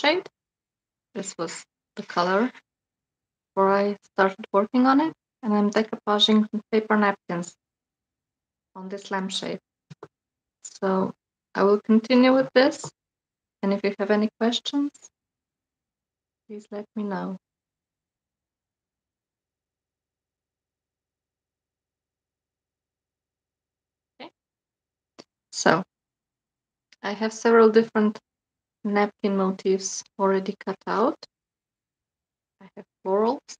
shade. This was the color before I started working on it, and I'm decoupaging paper napkins on this lampshade. So I will continue with this, and if you have any questions, please let me know. Okay. So I have several different napkin motifs already cut out. I have florals.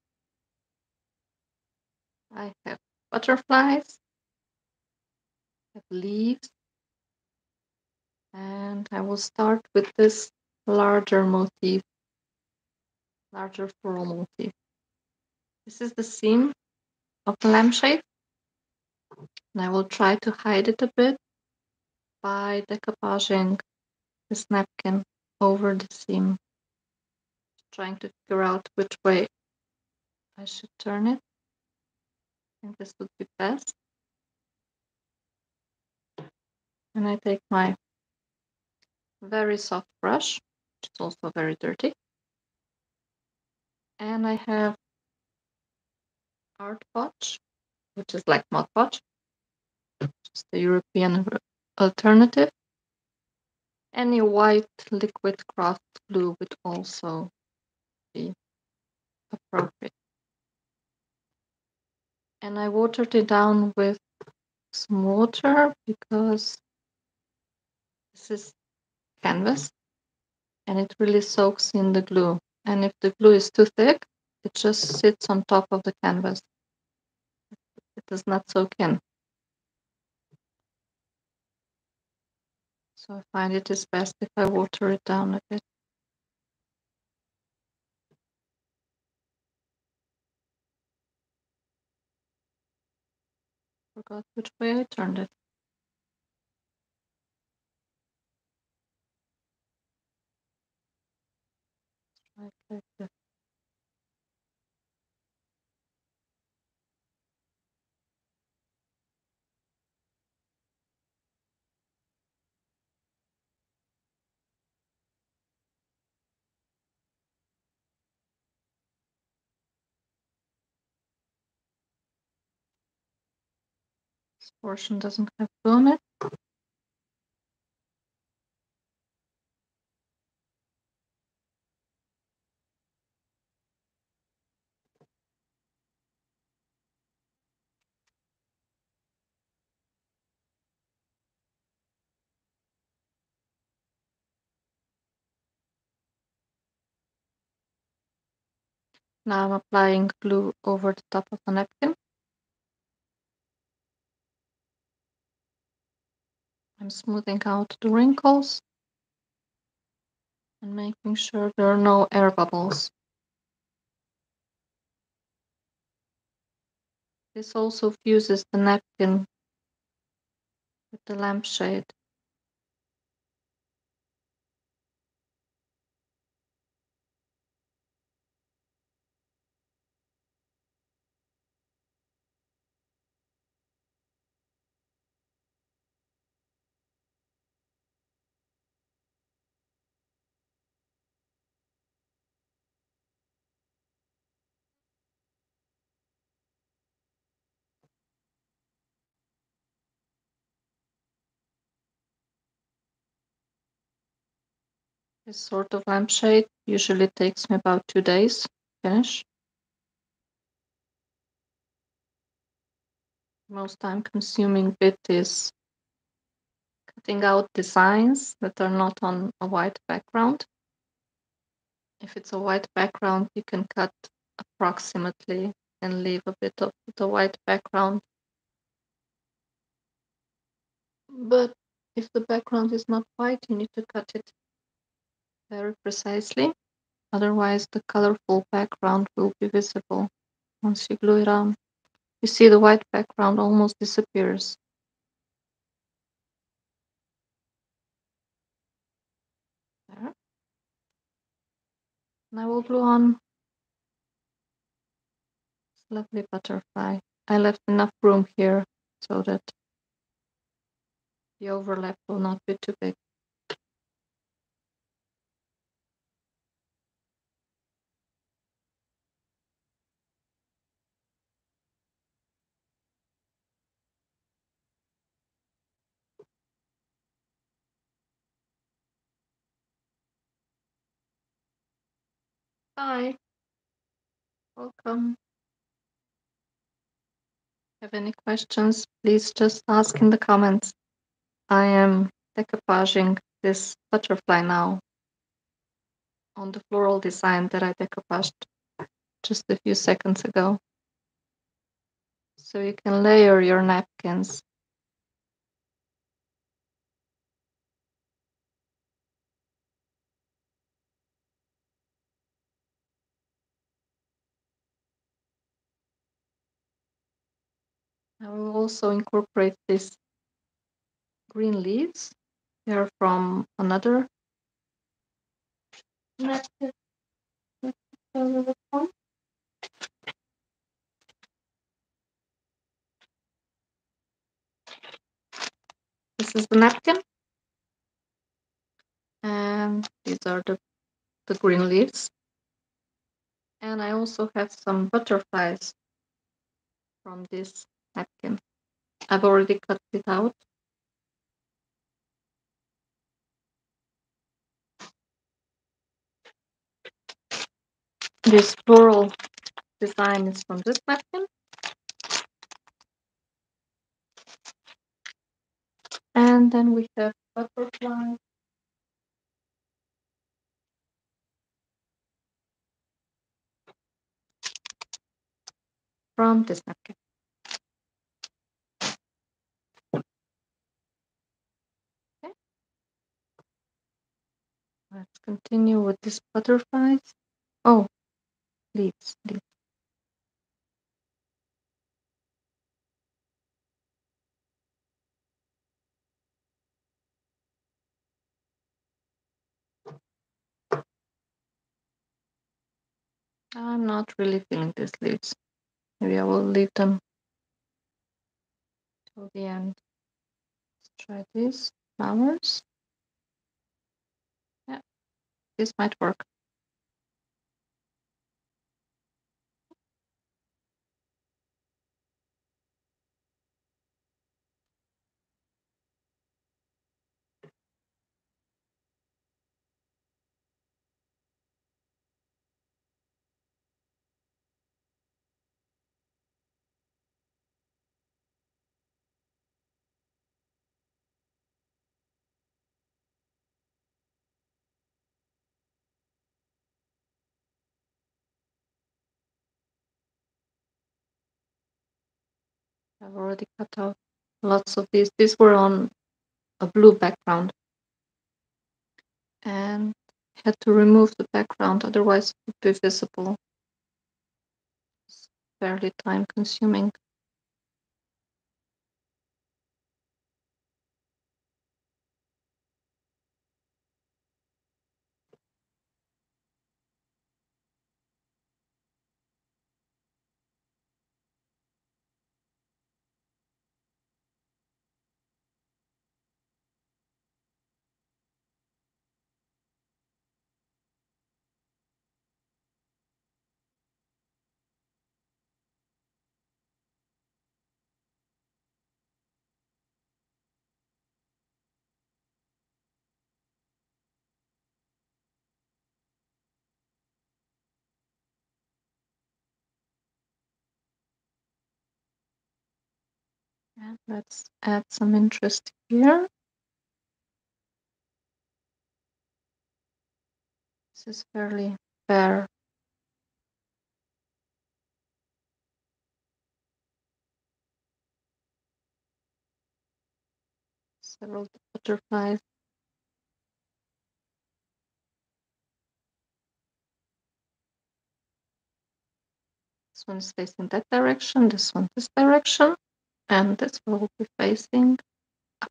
I have butterflies. I have leaves. And I will start with this larger motif, larger floral motif. This is the seam of the lampshade, and I will try to hide it a bit by decoupaging this napkin over the seam, trying to figure out which way I should turn it. I think this would be best. And I take my very soft brush, which is also very dirty. And I have Art Podge, which is like Mod Podge, just the European alternative. Any white liquid craft glue would also be appropriate. And I watered it down with some water because this is canvas and it really soaks in the glue, and if the glue is too thick it just sits on top of the canvas, it does not soak in. So I find it is best if I water it down a bit. Forgot which way I turned it. Like this. This portion doesn't have glue on it. Now I'm applying glue over the top of the napkin. I'm smoothing out the wrinkles and making sure there are no air bubbles. This also fuses the napkin with the lampshade. This sort of lampshade usually takes me about 2 days to finish. Most time-consuming bit is cutting out designs that are not on a white background. If it's a white background, you can cut approximately and leave a bit of the white background. But if the background is not white, you need to cut it very precisely, otherwise the colorful background will be visible once you glue it on. You see the white background almost disappears. There. And I will glue on this lovely butterfly. I left enough room here so that the overlap will not be too big. Hi. Welcome. If you have any questions, please just ask in the comments. I am decoupaging this butterfly now on the floral design that I decoupaged just a few seconds ago. So you can layer your napkins. I will also incorporate these green leaves. They are from another napkin. This is the napkin, and these are the green leaves. And I also have some butterflies from this napkin. I've already cut it out. This floral design is from this napkin. And then we have butterflies. From this napkin. Okay. Let's continue with these butterflies. Oh, leaves. I'm not really feeling these leaves. Maybe I will leave them till the end. Let's try these flowers. Yeah, this might work. I've already cut out lots of these. These were on a blue background. And I had to remove the background, otherwise it would be visible. It's fairly time consuming. And let's add some interest here. This is fairly bare. Several butterflies. This one is facing that direction, this one this direction. And this will be facing up.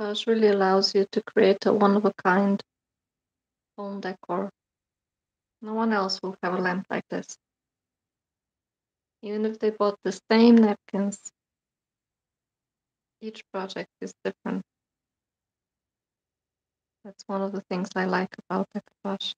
Podge really allows you to create a one-of-a-kind home decor. No one else will have a lamp like this. Even if they bought the same napkins, each project is different. That's one of the things I like about Art Podge.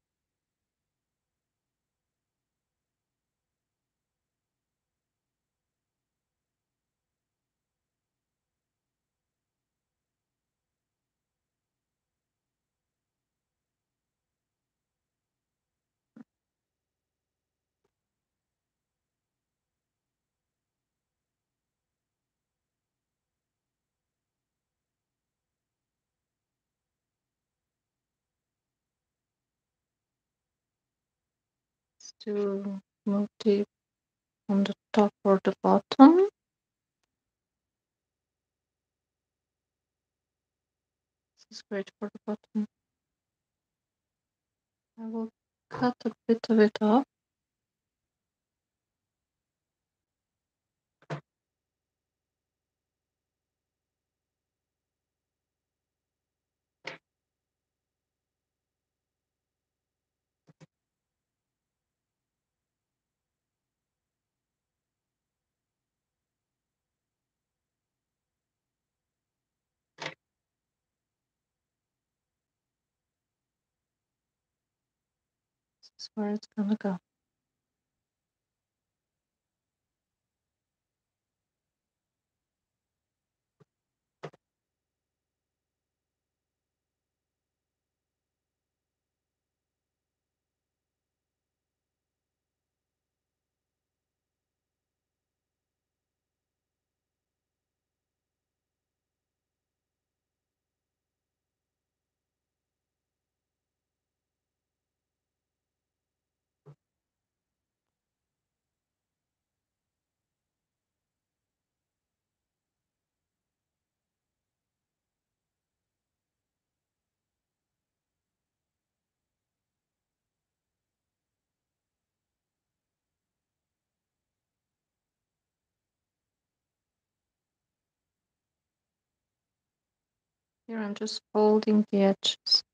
To move it on the top or the bottom. This is great for the bottom. I will cut a bit of it off. This is where it's gonna go. Here I'm just folding the edges.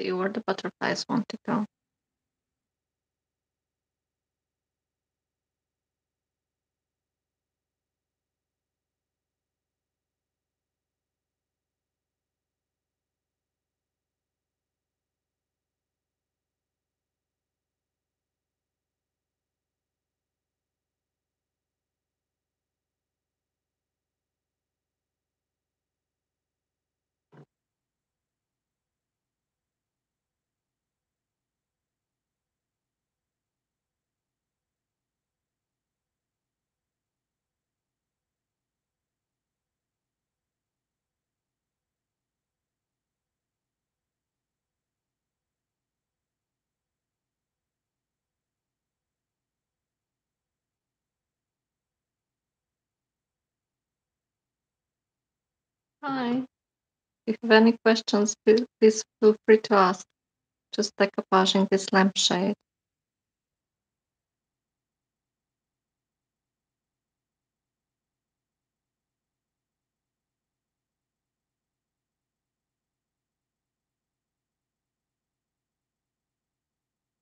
see where the butterflies want to go. Hi, if you have any questions, please feel free to ask. Just like decoupaging this lampshade.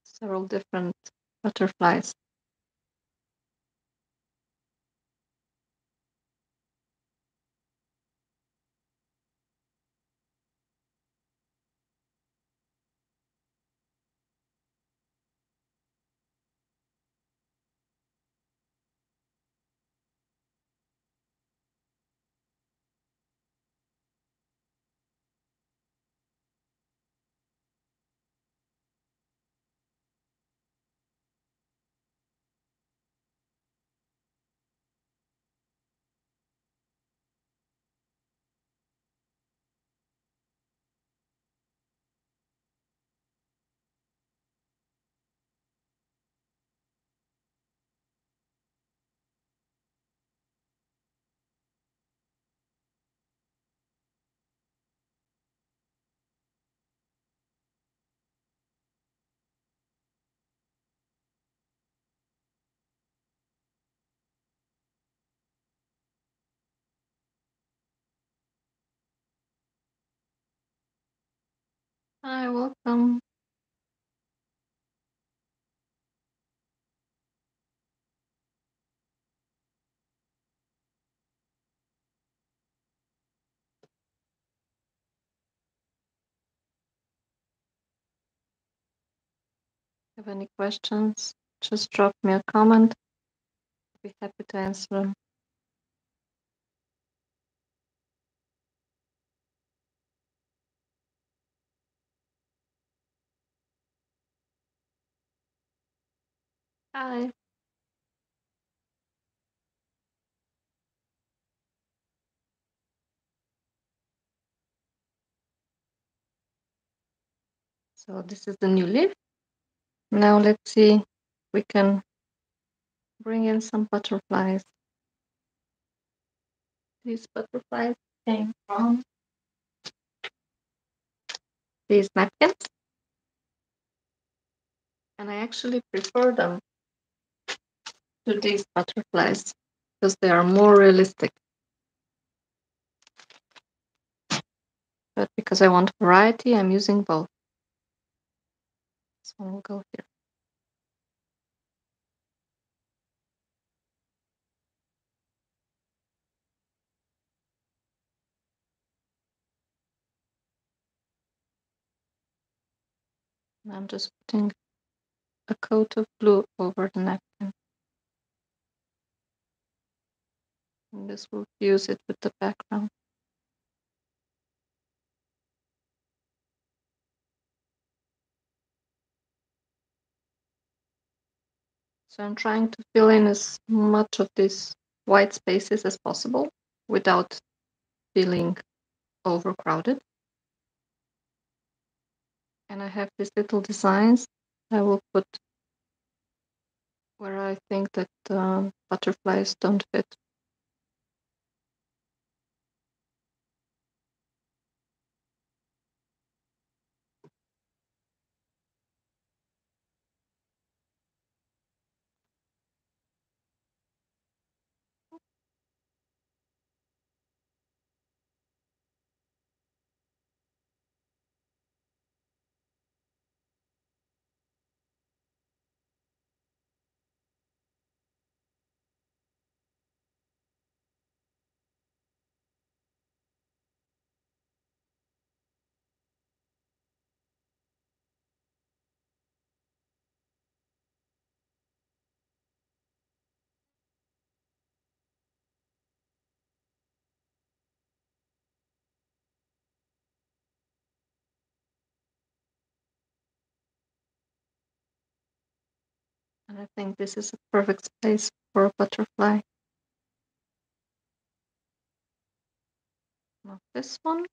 Several different butterflies. Hi, welcome. If you have any questions, just drop me a comment. I'll be happy to answer them. Hi. So this is the new leaf. Now let's see if we can bring in some butterflies. These butterflies came from these napkins, and I actually prefer them to these butterflies because they are more realistic. But because I want variety, I'm using both. This one will go here. And I'm just putting a coat of blue over the napkin. And this will fuse it with the background. So I'm trying to fill in as much of these white spaces as possible without feeling overcrowded. And I have these little designs I will put where I think that butterflies don't fit. And I think this is a perfect space for a butterfly. Not this one.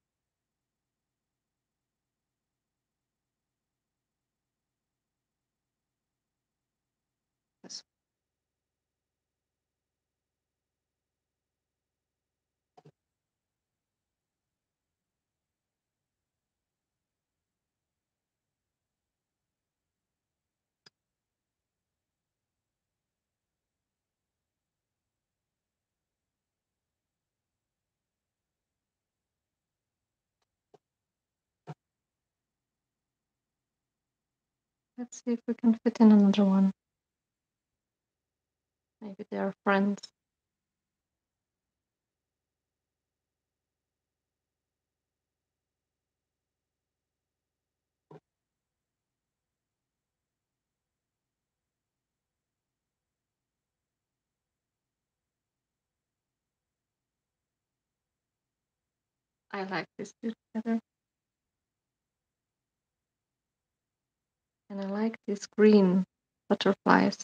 This one. Let's see if we can fit in another one. Maybe they are friends. I like these two together. And I like these green butterflies.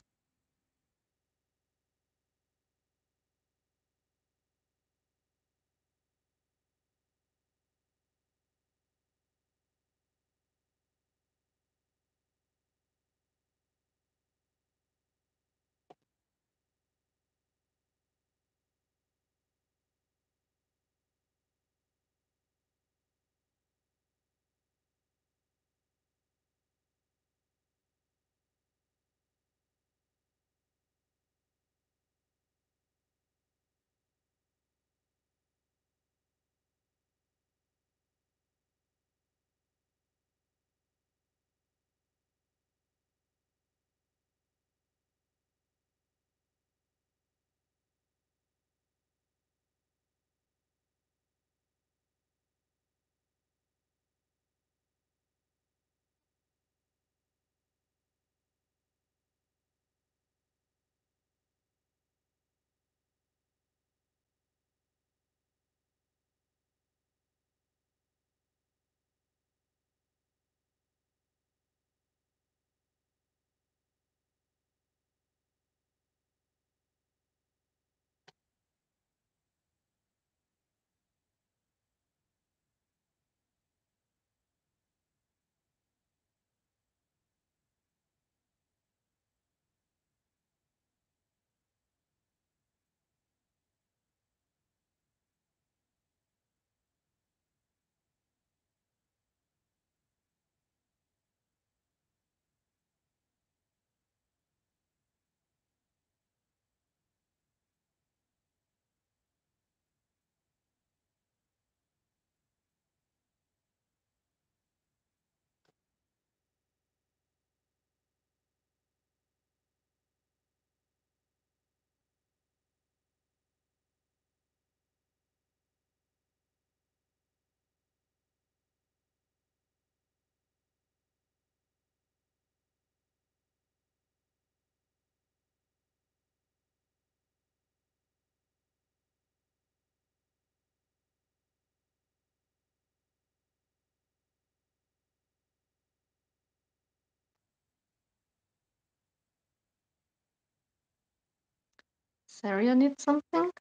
Area needs something.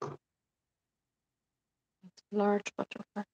It's a large butterfly.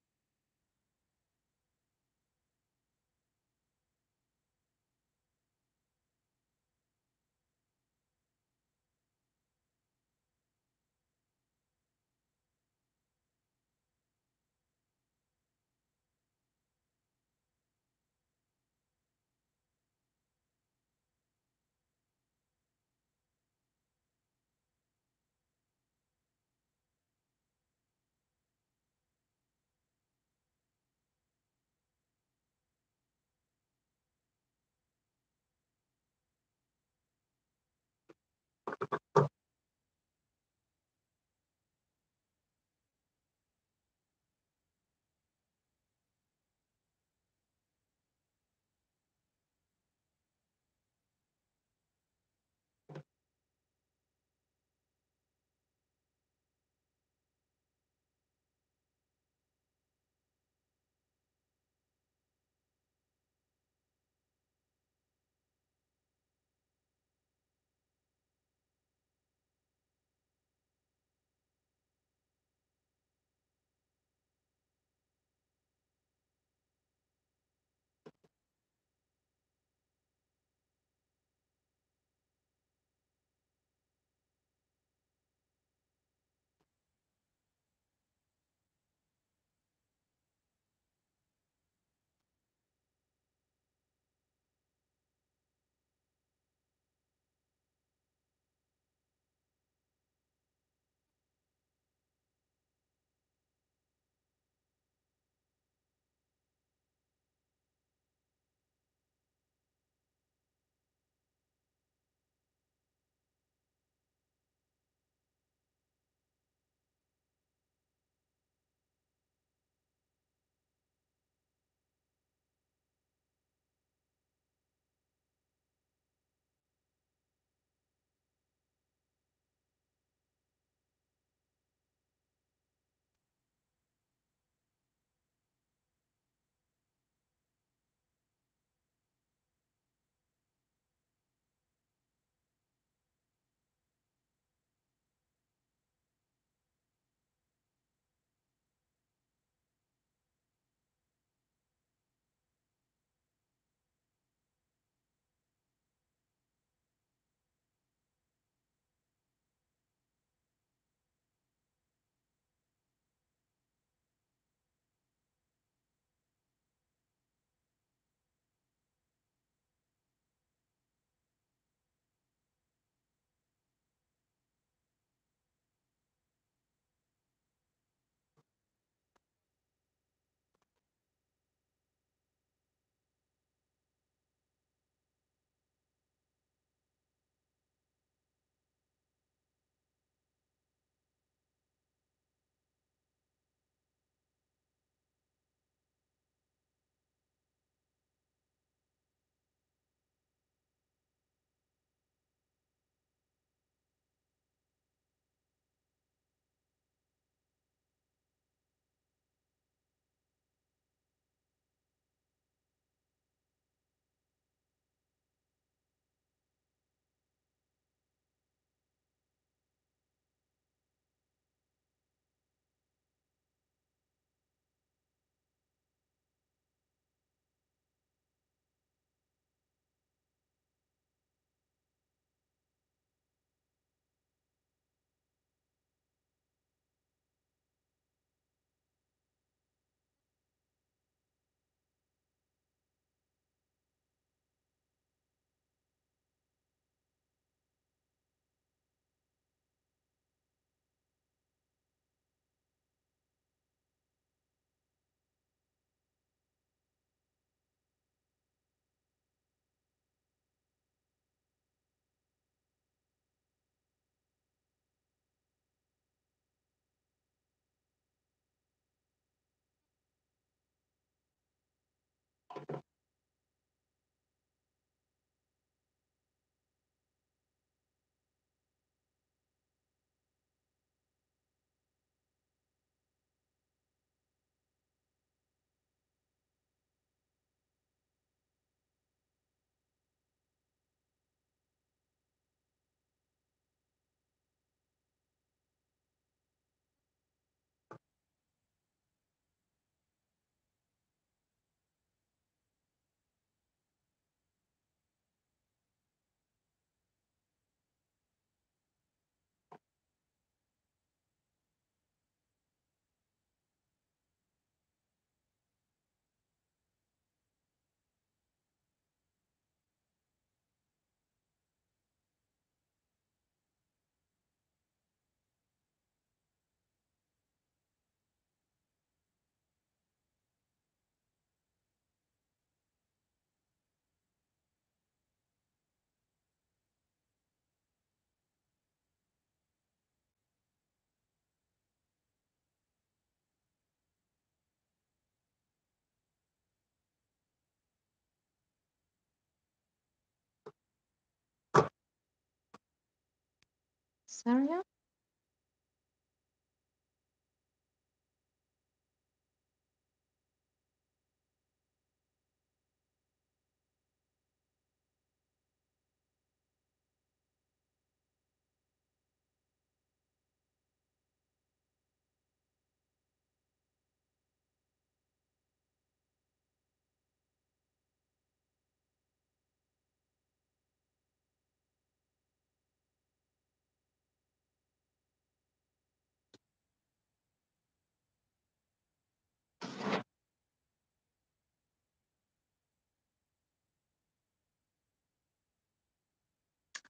this area.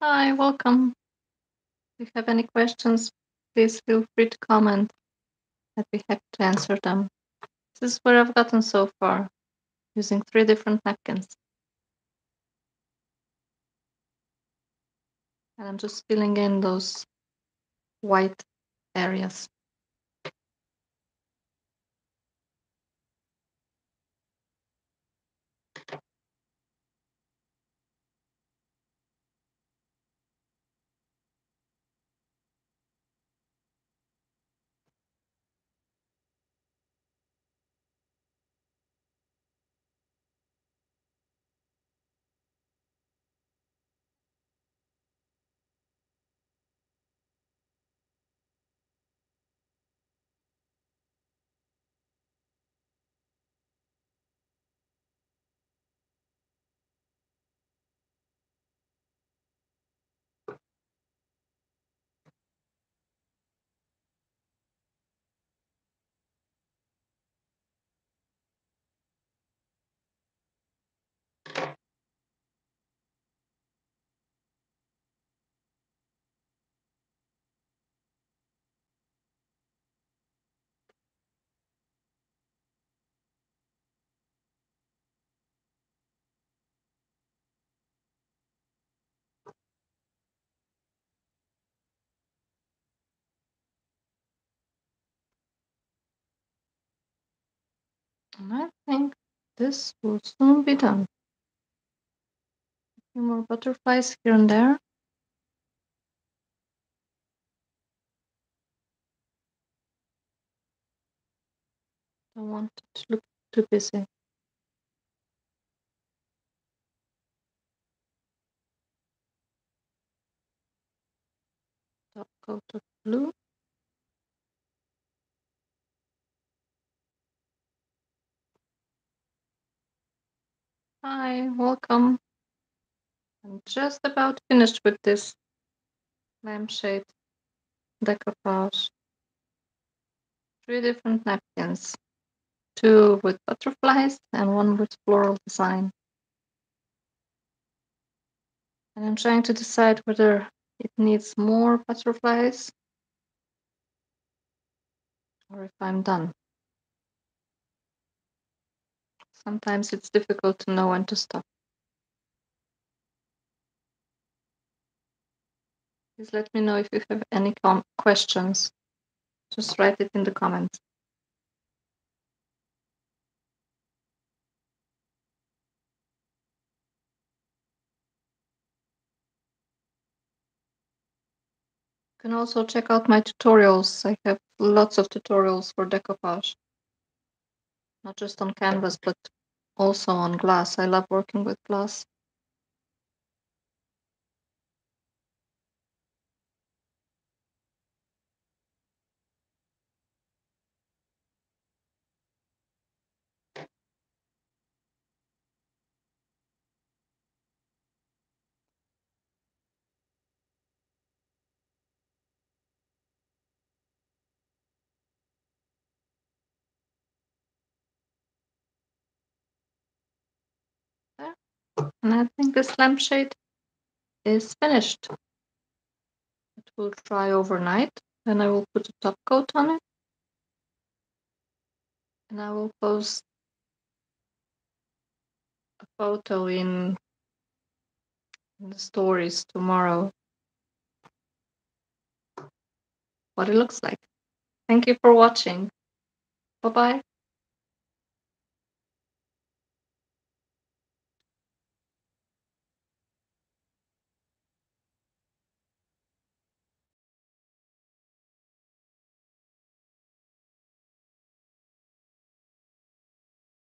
Hi, welcome. If you have any questions, please feel free to comment. I'd be happy to answer them. This is where I've gotten so far, using 3 different napkins. And I'm just filling in those white areas. And I think this will soon be done. A few more butterflies here and there. Don't want it to look too busy. Top coat of blue. Hi, welcome. I'm just about finished with this lampshade decoupage. 3 different napkins, 2 with butterflies and 1 with floral design. And I'm trying to decide whether it needs more butterflies or if I'm done. Sometimes it's difficult to know when to stop. Please let me know if you have any questions. Just write it in the comments. You can also check out my tutorials. I have lots of tutorials for decoupage. Not just on canvas, but also on glass. I love working with glass. And I think this lampshade is finished. It will dry overnight, then I will put a top coat on it. And I will post a photo in the stories tomorrow, what it looks like. Thank you for watching. Bye-bye.